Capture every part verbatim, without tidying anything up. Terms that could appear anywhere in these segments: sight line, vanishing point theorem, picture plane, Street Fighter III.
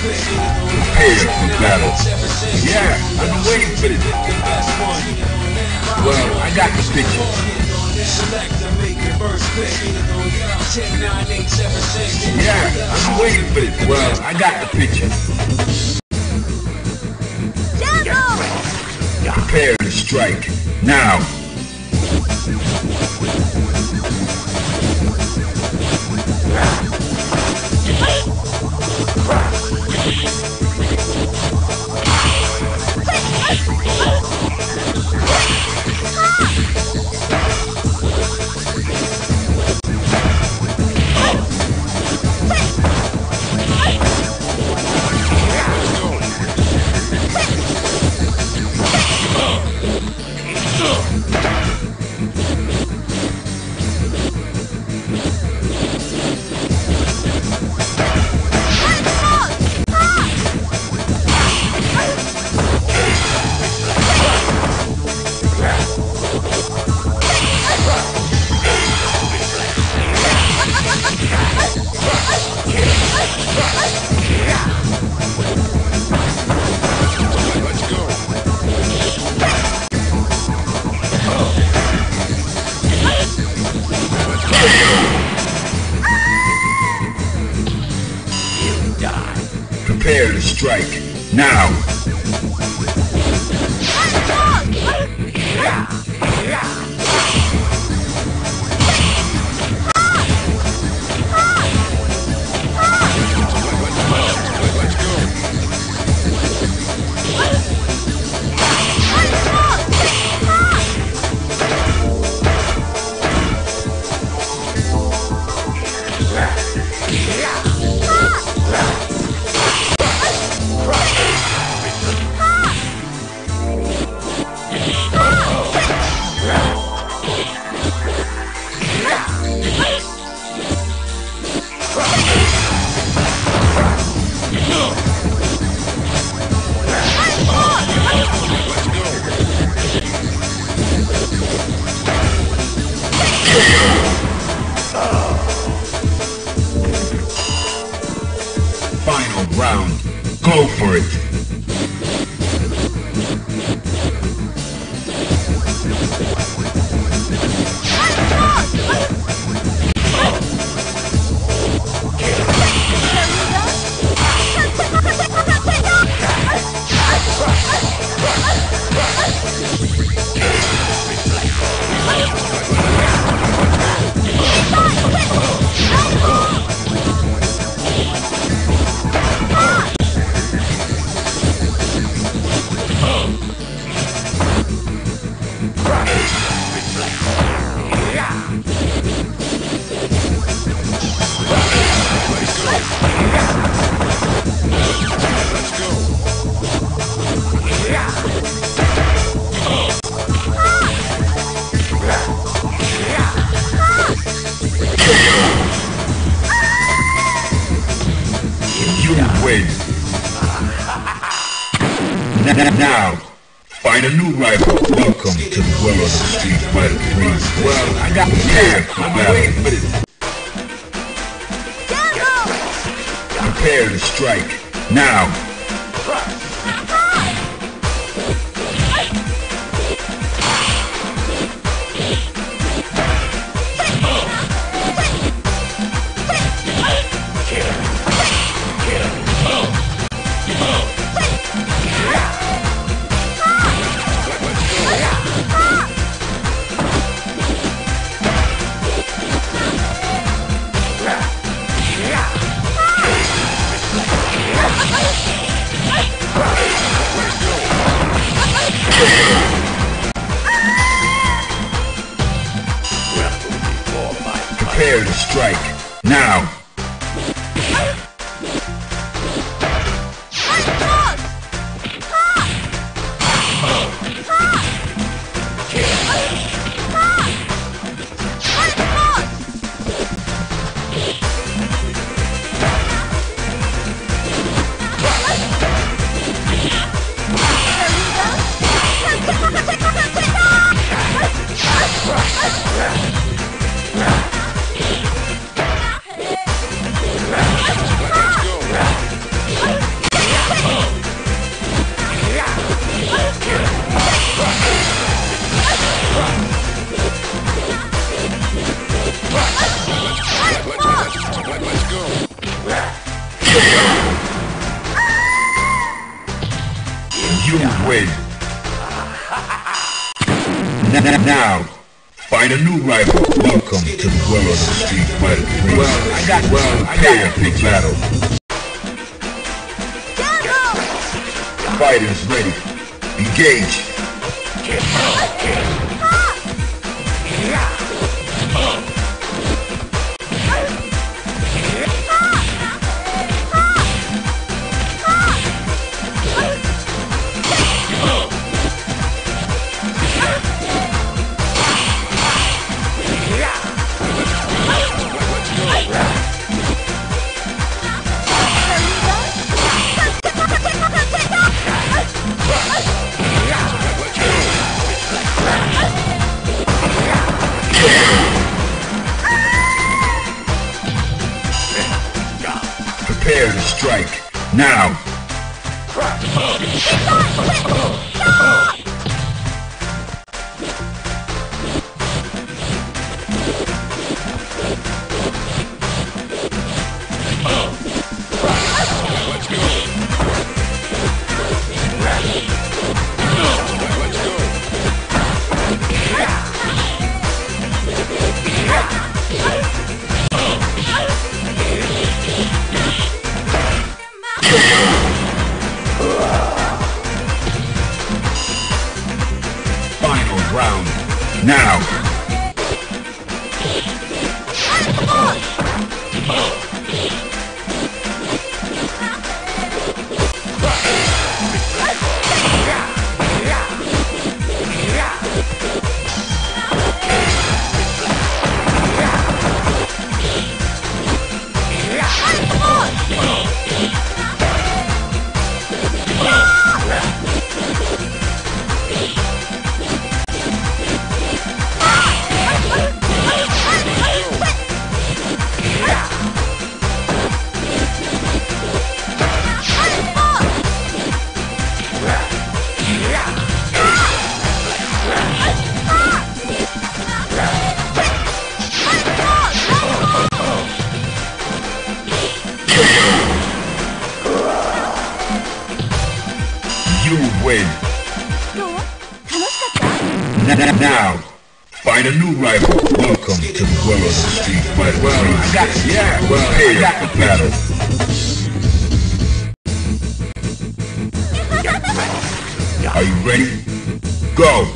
Prepare for battle. Yeah, I've been waiting for this. Well, I got the picture. Yeah, I've been waiting for this. Well, I got the picture. Jumbo! Prepare to strike. Now! Prepare to strike now. Final round. Go for it. Now, find a new rival. Welcome to the world of Street Fighter three. Well, I got prepared for battle. Prepare to strike. Now. Prepare to strike now. Yeah. You win. N now, find a new rival. Welcome to the world of Street Fighter three. Well, I got well prepared for battle. Fighters ready. Engage. Prepare to strike, now! Round now. You win. Now, find a new rival. Welcome to the world of Street Fighter. Well, I got it. Yeah, well, I got the battle. Are you ready? Go.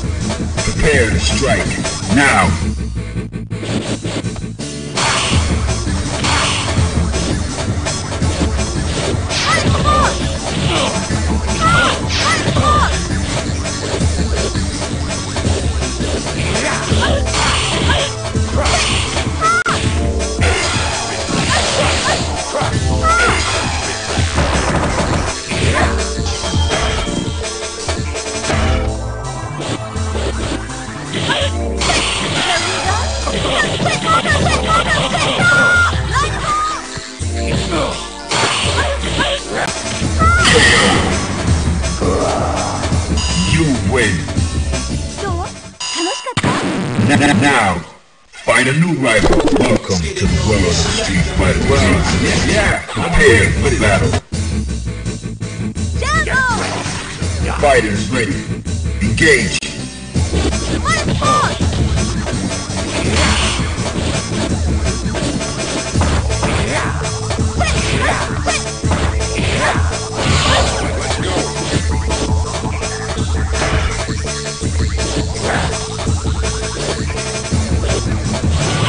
Let's go. Prepare to strike, now! Now, find a new rival. Welcome to the world of Street Fighter. Well, yeah, yeah. Prepare for the battle. Fighters ready. Engage.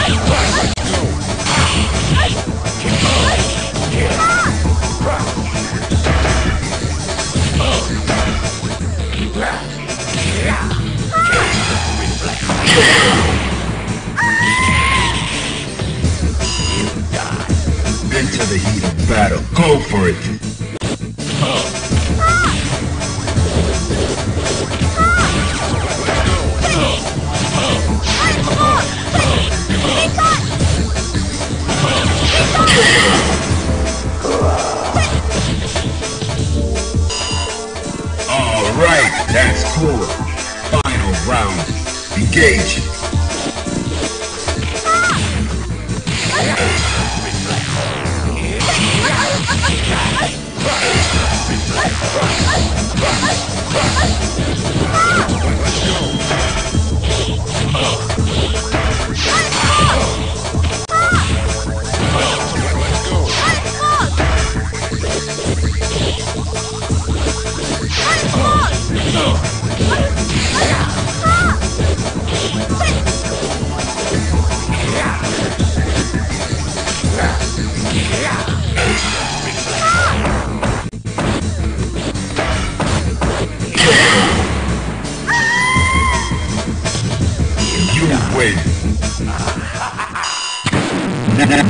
You battle. Go for it. Alright, that's cool. Final round. Engage.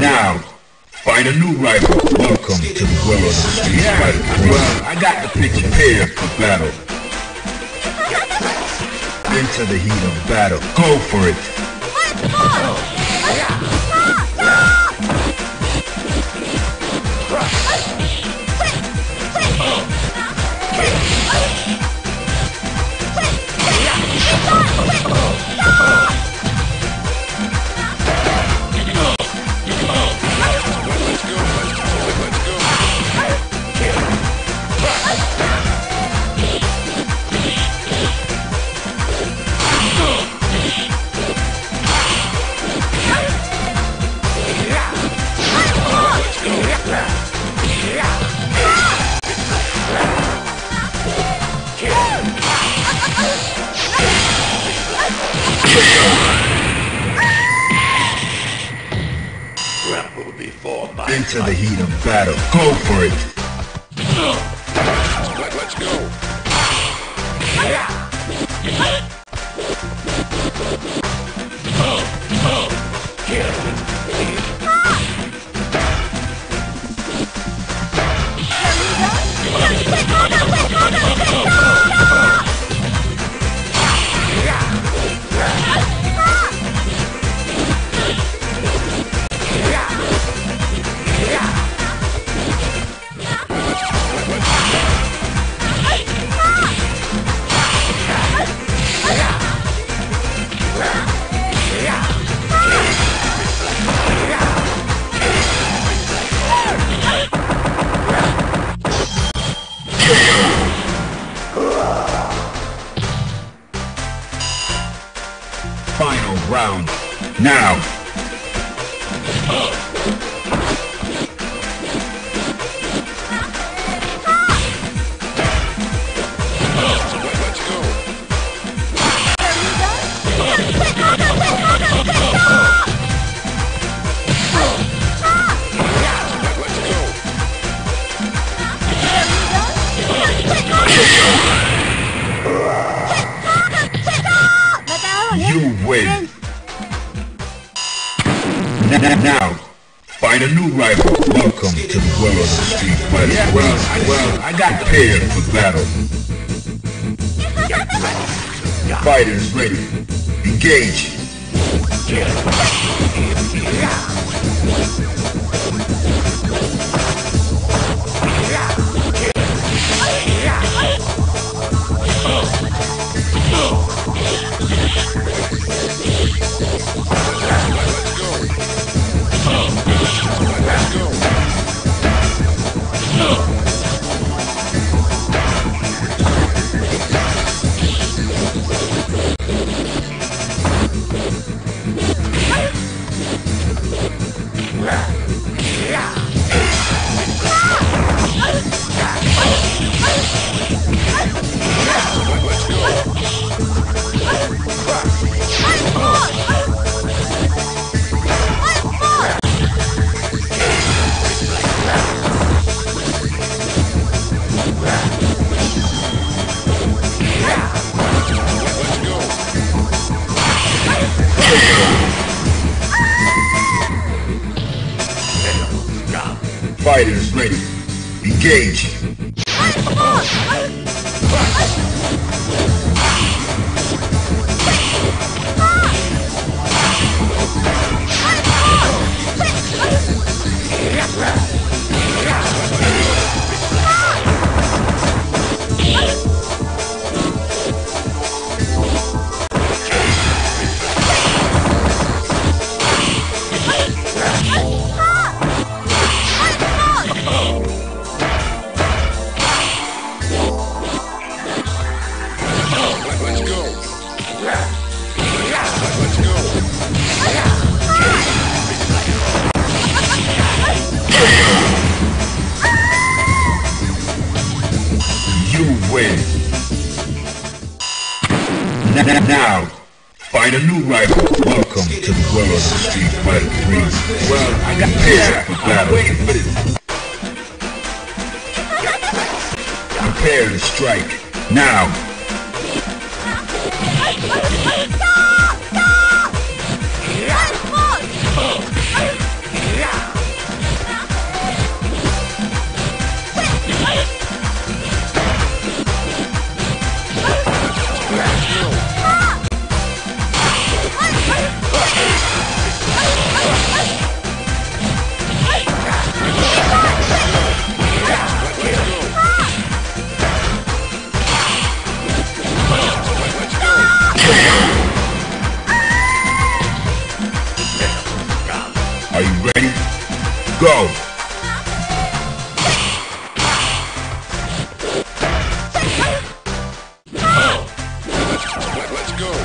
Now, find a new rival. Welcome to the world of Street Fighter three. Well, I got the picture. Prepare for battle. Into the heat of battle. Go for it. Into the heat of battle. Go for it. Let's go. Final round. Now. Now, find a new rival. Welcome to the world of Street Fighter. Yeah, well, I, well, I got prepared for battle. Fighters ready. Engage. Ready. Engage. Now, find a new rival. Welcome to the world of Street Fighter three. Well, I got prepared for battle. Waiting for this. Prepare to strike. Now. Are you ready? Go! Let's go!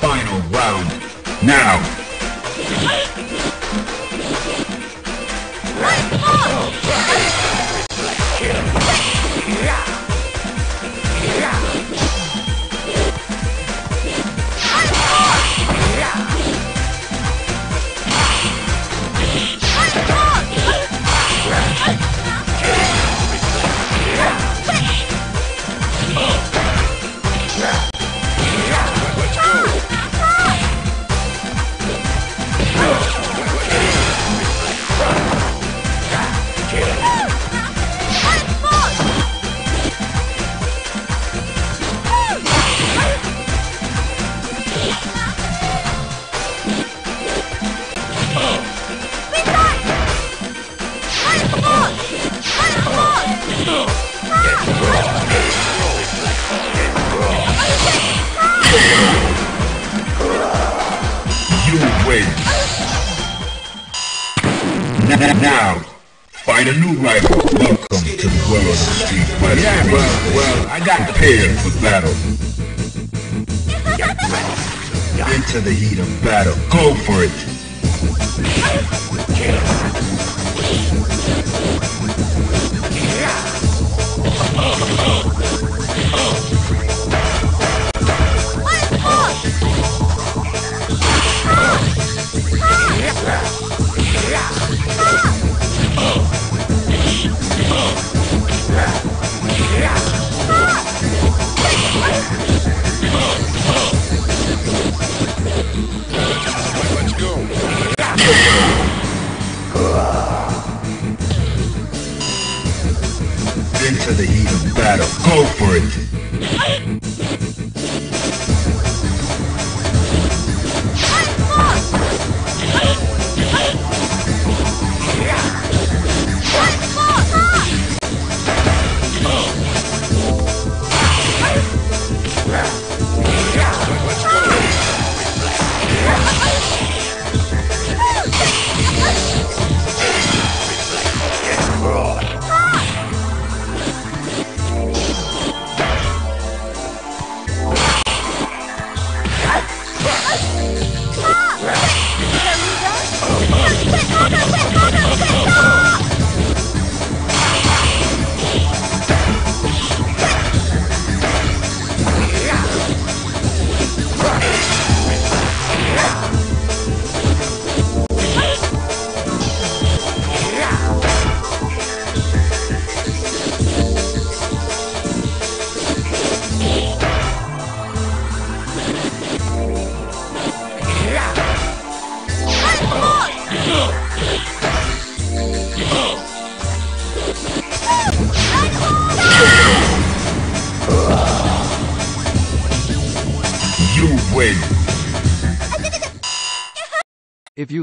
Final round. Now. Now, find a new rival. Welcome to the world of Street Fighter. Yeah, well, well, I got prepared for battle. Into the heat of battle. Go for it. Into the heat of battle. Go for it. win. If you